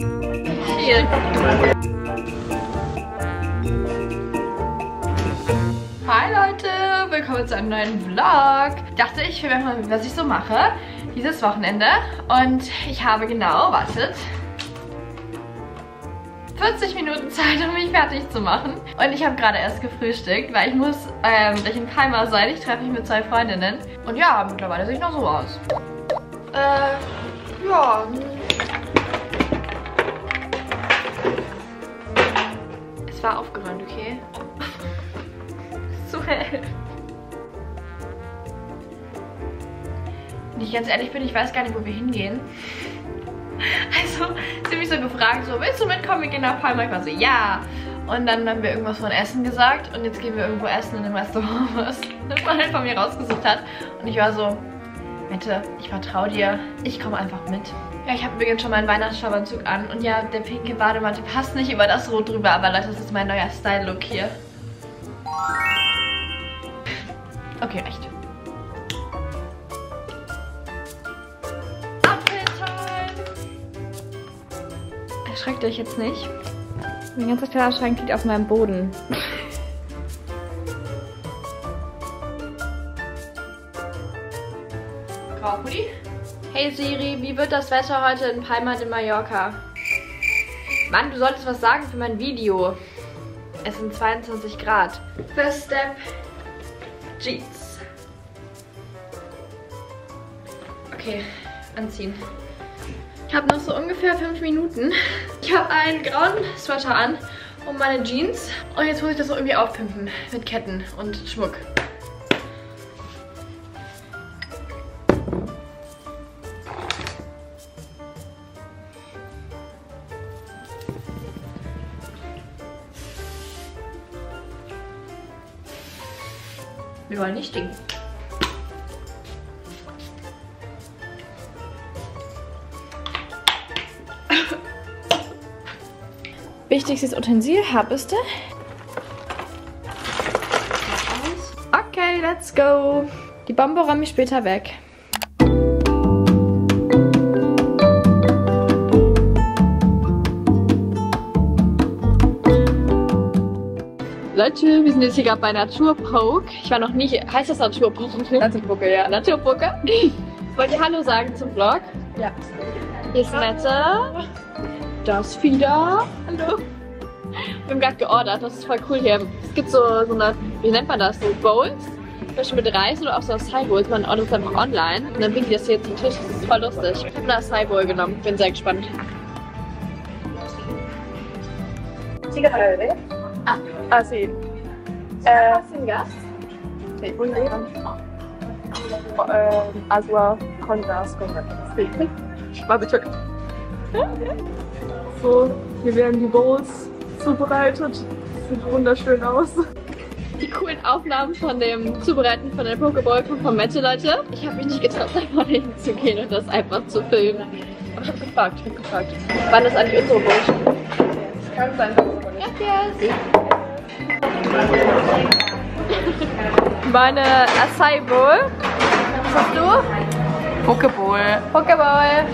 Viel. Hi Leute, willkommen zu einem neuen Vlog. Ich dachte, ich filme mal, was ich so mache dieses Wochenende. Und ich habe genau, wartet, 40 Minuten Zeit, um mich fertig zu machen. Und ich habe gerade erst gefrühstückt, weil ich muss gleich in Palma sein. Ich treffe mich mit zwei Freundinnen. Und ja, mittlerweile sehe ich noch so aus. Ja. Es war aufgeräumt, okay? So hell. Wenn ich ganz ehrlich bin, ich weiß gar nicht, wo wir hingehen. Also, sie mich so gefragt, so, willst du mitkommen, wir gehen nach Palma? Ich war so, ja. Und dann haben wir irgendwas von Essen gesagt und jetzt gehen wir irgendwo essen in einem Restaurant, was eine Freundin von mir rausgesucht hat. Und ich war so, Mette, ich vertraue dir, ich komme einfach mit. Ja, ich habe übrigens schon meinen Weihnachtsschlafanzug an und ja, der pinke Bademantel passt nicht über das Rot drüber, aber Leute, das ist mein neuer Style-Look hier. Okay, echt. Erschreckt euch jetzt nicht. Mein ganzer Kleiderschrank liegt auf meinem Boden. Graupudi? Hey Siri, wie wird das Wetter heute in Palma de Mallorca? Mann, du solltest was sagen für mein Video. Es sind 22 Grad. First Step. Jeans. Okay, anziehen. Ich habe noch so ungefähr 5 Minuten. Ich habe einen grauen Sweater an und meine Jeans. Und jetzt muss ich das so irgendwie aufpimpen mit Ketten und Schmuck. Wir wollen nicht stinken. Wichtigstes Utensil, Haarbürste. Okay, let's go. Die Bombe räume ich später weg. Leute, wir sind jetzt hier gerade bei Nature Poke. Ich war noch nie hier. Heißt das Nature Poke? Nature Poke, ja. Nature Poke. Wollt ihr Hallo sagen zum Vlog? Ja. Hier ist Mette. Das Fieder. Hallo. Wir haben gerade geordert, das ist voll cool hier. Es gibt so eine, wie nennt man das, so Bowls. Zum Beispiel mit Reis oder auch so Acai Bowls. Man ordert es einfach online und dann bringt die das hier zum Tisch. Das ist voll lustig. Ich habe eine Acai Bowl genommen. Bin sehr gespannt. Ah, sí. Sin gas? Sí. Agua con gas. Sí. War bitte. So, hier werden die Bowls zubereitet. Sieht wunderschön aus. Die coolen Aufnahmen von dem Zubereiten von der Pokeball von Mette, Leute. Ich habe mich nicht getraut, einfach hinzugehen und das einfach zu filmen. Aber ich habe gefragt, Wann ist eigentlich unsere Bowl? Das kann sein, dass es aber nicht. Yes. Meine Acai Bowl. Was hast du? Pokeball.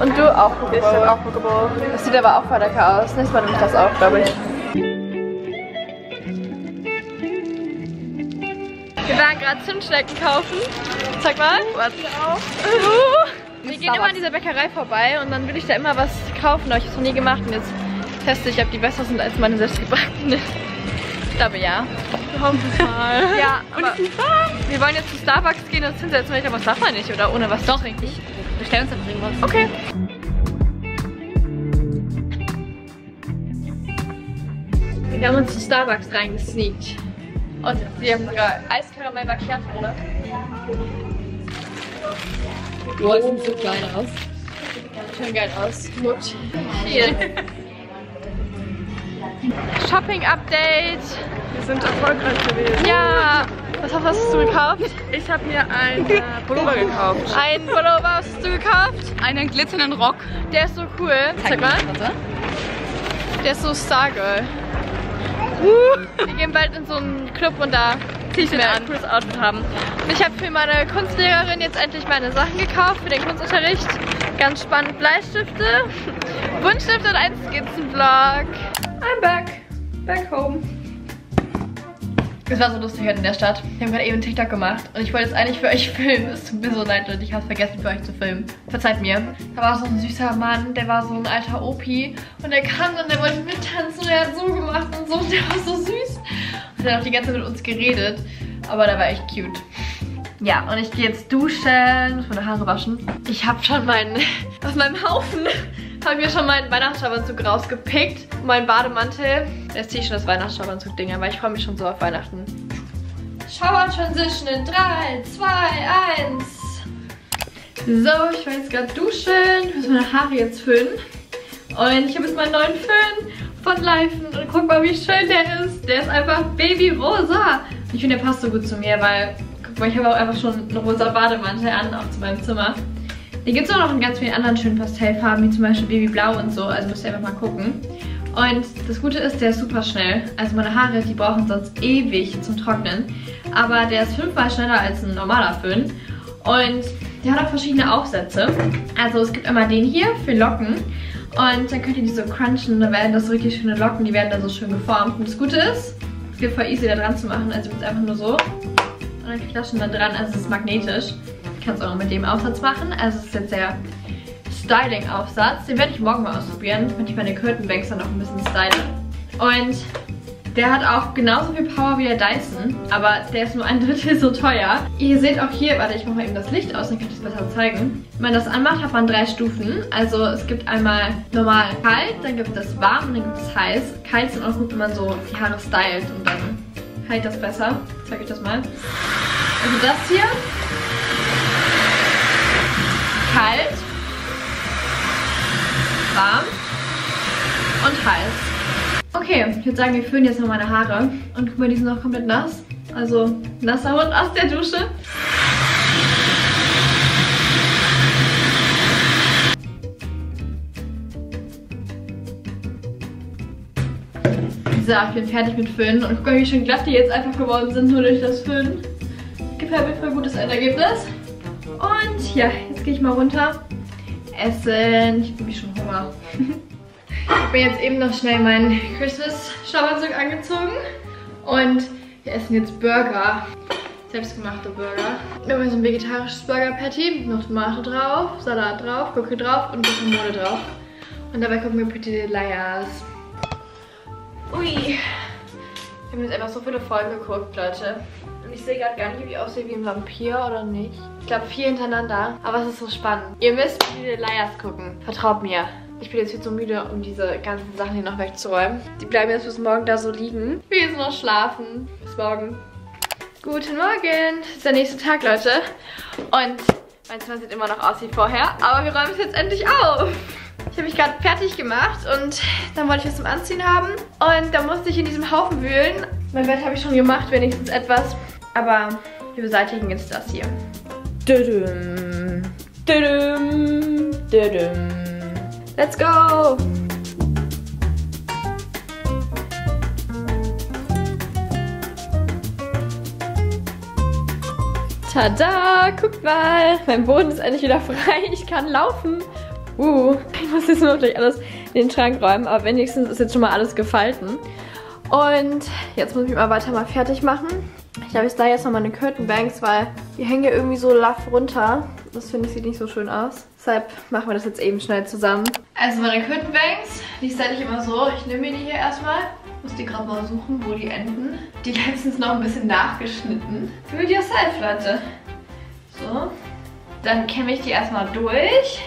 Und du auch Pokéball. Ich hab auch Pokéball. Das sieht aber auch voll lecker aus. Nächstes Mal nehme ich das auch, glaube ich. Wir waren gerade Zimtschnecken kaufen. Zeig mal. Wir gehen immer an dieser Bäckerei vorbei und dann will ich da immer was kaufen, aber ich habe es noch nie gemacht. Und jetzt teste ich, ob die besser sind als meine selbstgebackenen. Ich glaube ja. Komm mal. Ja, aber wir wollen jetzt zu Starbucks gehen und uns hinsetzen, weil ich glaube, das darf man nicht, oder? Ohne was doch eigentlich. Wir stellen uns einfach irgendwas. Okay. Wir haben uns zu Starbucks reingesneakt. Und wir haben sogar Eiskaramell Macchiato, oder? Boah, das sieht so klein aus. Schön geil aus. Mut. Hier. Shopping-Update. Wir sind erfolgreich gewesen. Ja. Was hast du gekauft? Ich habe mir einen Pullover gekauft. Einen Pullover hast du gekauft? Einen glitzernden Rock. Der ist so cool. Zeig mal. Der ist so Stargirl. Wir gehen bald in so einen Club und da ziehe ich mir ein cooles Outfit haben. Und ich habe für meine Kunstlehrerin jetzt endlich meine Sachen gekauft für den Kunstunterricht. Ganz spannend. Bleistifte, Buntstifte und ein Skizzenblock. I'm back. Back home. Es war so lustig heute in der Stadt. Wir haben gerade eben TikTok gemacht und ich wollte es eigentlich für euch filmen. Es tut mir so leid, Leute. Ich habe es vergessen, für euch zu filmen. Verzeiht mir. Da war so ein süßer Mann, der war so ein alter Opi. Und der kam und der wollte mittanzen und der hat so gemacht und so. Und der war so süß. Und der hat auch die ganze Zeit mit uns geredet. Aber der war echt cute. Ja, und ich gehe jetzt duschen, muss meine Haare waschen. Ich habe schon aus meinem Haufen habe ich mir schon meinen Weihnachtsschabanzug rausgepickt. Meinen Bademantel. Jetzt ziehe ich schon das Weihnachtsschabanzug-Ding an, weil ich freue mich schon so auf Weihnachten. Shower-Transition in 3, 2, 1. So, ich war jetzt gerade duschen. Ich muss meine Haare jetzt föhnen. Und ich habe jetzt meinen neuen Föhn von Laifen. Und guck mal, wie schön der ist. Der ist einfach babyrosa. Ich finde, der passt so gut zu mir, weil... Ich habe auch einfach schon einen rosa Bademantel an, auch zu meinem Zimmer. Hier gibt es auch noch in ganz vielen anderen schönen Pastellfarben, wie zum Beispiel Babyblau und so. Also müsst ihr einfach mal gucken. Und das Gute ist, der ist super schnell. Also meine Haare, die brauchen sonst ewig zum Trocknen. Aber der ist 5-mal schneller als ein normaler Föhn. Und der hat auch verschiedene Aufsätze. Also es gibt einmal den hier für Locken. Und dann könnt ihr die so crunchen und dann werden das wirklich schöne Locken. Die werden dann so schön geformt. Und das Gute ist, es geht voll easy da dran zu machen. Also jetzt einfach nur so. Und dann Flaschen da dran, also es ist magnetisch. Ich kann es auch noch mit dem Aufsatz machen. Also es ist jetzt der Styling-Aufsatz. Den werde ich morgen mal ausprobieren, wenn ich meine Curtain Bangs dann noch ein bisschen style. Und der hat auch genauso viel Power wie der Dyson, aber der ist nur 1/3 so teuer. Ihr seht auch hier, warte, ich mache mal eben das Licht aus, dann kann ich es besser zeigen. Wenn man das anmacht, hat man 3 Stufen. Also es gibt einmal normal kalt, dann gibt es warm und dann gibt es heiß. Kalt sind auch gut, wenn man so die Haare stylt und dann hält das besser. Ich zeige euch das mal. Also das hier. Kalt. Warm. Und heiß. Okay, ich würde sagen, wir föhnen jetzt noch meine Haare. Und guck mal, die sind noch komplett nass. Also nasser Hund aus der Dusche. So, ich bin fertig mit Föhnen und guck mal, wie schön glatt die jetzt einfach geworden sind, nur durch das Föhnen. Gefällt mir voll gutes Endergebnis. Und ja, jetzt gehe ich mal runter essen. Ich bin mir schon Hunger. Ich habe mir jetzt eben noch schnell meinen Christmas-Schabanzug angezogen. Und wir essen jetzt Burger. Selbstgemachte Burger. Wir haben so ein vegetarisches Burger-Patty. Noch Tomate drauf, Salat drauf, Gurke drauf und Guacamole drauf. Und dabei gucken wir Pretty Little Liars. Ui, wir haben jetzt einfach so viele Folgen geguckt, Leute. Und ich sehe gerade gar nicht, wie ich aussehe wie ein Vampir oder nicht. Ich glaube 4 hintereinander, aber es ist so spannend. Ihr müsst Pretty Little Liars gucken, vertraut mir. Ich bin jetzt viel zu müde, um diese ganzen Sachen hier noch wegzuräumen. Die bleiben jetzt bis morgen da so liegen. Wir müssen noch schlafen. Bis morgen. Guten Morgen. Es ist der nächste Tag, Leute. Und mein Zimmer sieht immer noch aus wie vorher, aber wir räumen es jetzt endlich auf. Ich habe mich gerade fertig gemacht und dann wollte ich was zum Anziehen haben. Und dann musste ich in diesem Haufen wühlen. Mein Bett habe ich schon gemacht, wenigstens etwas. Aber wir beseitigen jetzt das hier. Let's go! Tada! Guckt mal! Mein Boden ist endlich wieder frei. Ich kann laufen. Ich muss jetzt nur gleich alles in den Schrank räumen, aber wenigstens ist jetzt schon mal alles gefalten. Und jetzt muss ich mich mal weiter fertig machen. Ich glaube, ich style jetzt noch meine Curtain Bangs, weil die hängen ja irgendwie so laff runter. Das finde ich sieht nicht so schön aus. Deshalb machen wir das jetzt eben schnell zusammen. Also meine Curtain Bangs, die style ich immer so. Ich nehme mir die hier erstmal. Muss die gerade mal suchen, wo die enden. Die letztens noch ein bisschen nachgeschnitten. Do it yourself, Leute. So. Dann kämme ich die erstmal durch.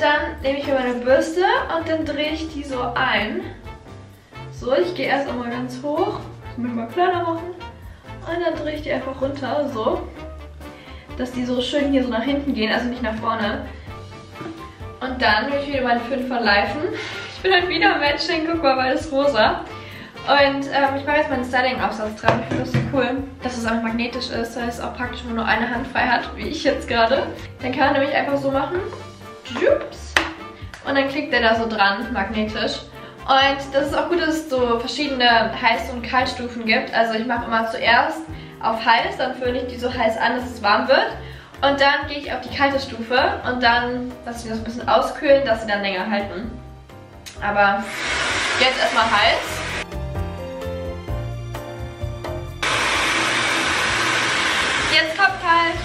Dann nehme ich mir meine Bürste und dann drehe ich die so ein. So, ich gehe erst einmal ganz hoch. Ich muss mal kleiner machen. Und dann drehe ich die einfach runter, so. Dass die so schön hier so nach hinten gehen, also nicht nach vorne. Und dann nehme ich wieder meinen Föhn von Laifen. Ich bin halt wieder am Matching, guck mal, weil das rosa. Und ich mache jetzt meinen Styling-Aufsatz dran. Ich finde das so cool, dass es auch magnetisch ist. Das heißt auch praktisch, wenn man nur eine Hand frei hat, wie ich jetzt gerade. Dann kann man nämlich einfach so machen. Und dann klickt der da so dran, magnetisch. Und das ist auch gut, dass es so verschiedene Heiß- und Kaltstufen gibt. Also ich mache immer zuerst auf heiß, dann föhne ich die so heiß an, dass es warm wird. Und dann gehe ich auf die kalte Stufe und dann lasse ich das ein bisschen auskühlen, dass sie dann länger halten. Aber jetzt erstmal Hals. Jetzt Kopf kalt.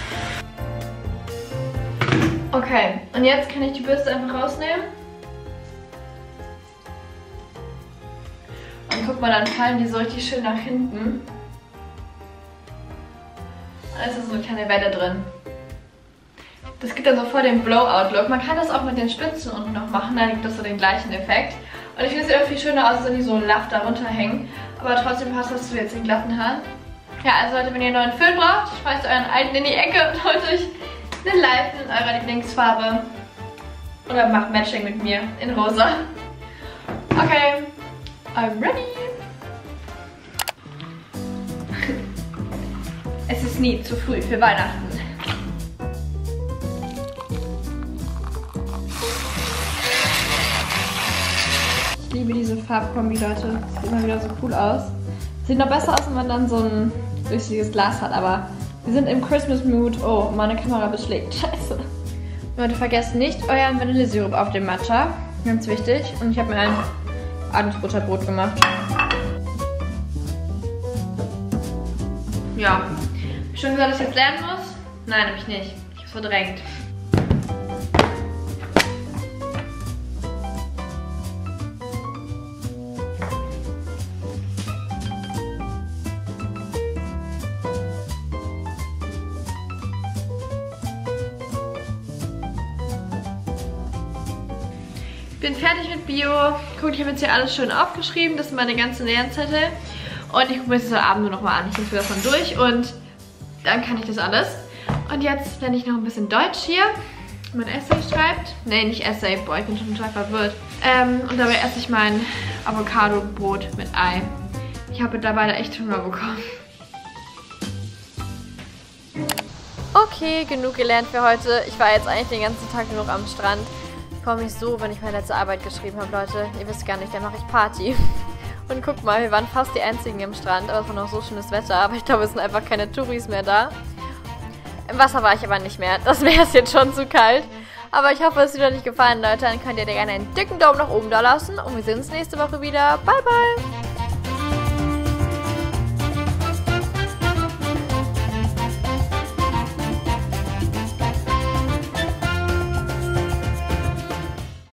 Okay, und jetzt kann ich die Bürste einfach rausnehmen. Und guck mal, dann fallen die so richtig schön nach hinten. Da ist so eine kleine Welle drin. Das gibt dann so voll den Blowout-Look. Man kann das auch mit den Spitzen unten noch machen, dann gibt das so den gleichen Effekt. Und ich finde es irgendwie schöner aus, als wenn die so laff darunter hängen. Aber trotzdem passt das zu jetzt den glatten Haaren. Ja, also Leute, wenn ihr einen neuen Föhn braucht, schmeißt euren alten in die Ecke und holt euch einen Laifen in eurer Lieblingsfarbe. Oder macht Matching mit mir in rosa. Okay, I'm ready. Es ist nie zu früh für Weihnachten. Ich liebe diese Farbkombi, Leute. Das sieht immer wieder so cool aus. Sieht noch besser aus, wenn man dann so ein durchsichtiges Glas hat, aber wir sind im Christmas-Mood. Oh, meine Kamera beschlägt. Scheiße. Leute, vergesst nicht euren Vanillesirup auf dem Matcha. Ganz wichtig. Und ich habe mir ein Adelsbutterbrot gemacht. Ja. Schon gesagt, dass ich jetzt lernen muss? Nein, habe ich nicht. Ich habe es verdrängt. Ich bin fertig mit Bio. Guckt, ich habe jetzt hier alles schön aufgeschrieben. Das sind meine ganzen Lernzettel. Und ich gucke mir das heute Abend nur nochmal an. Ich lese das dann durch und dann kann ich das alles. Und jetzt lerne ich noch ein bisschen Deutsch hier. Mein Essay schreibt. Nee, nicht Essay. Boah, ich bin schon total verwirrt. Und dabei esse ich mein Avocado-Brot mit Ei. Ich habe dabei da echt Hunger bekommen. Okay, genug gelernt für heute. Ich war jetzt eigentlich den ganzen Tag nur noch am Strand. Ich freue mich so, wenn ich meine letzte Arbeit geschrieben habe, Leute. Ihr wisst gar nicht, da mache ich Party. Und guck mal, wir waren fast die Einzigen am Strand, aber es war noch so schönes Wetter. Aber ich glaube, es sind einfach keine Touris mehr da. Im Wasser war ich aber nicht mehr. Das wäre es jetzt schon zu kalt. Aber ich hoffe, es hat euch gefallen, Leute. Dann könnt ihr gerne einen dicken Daumen nach oben da lassen. Und wir sehen uns nächste Woche wieder. Bye, bye!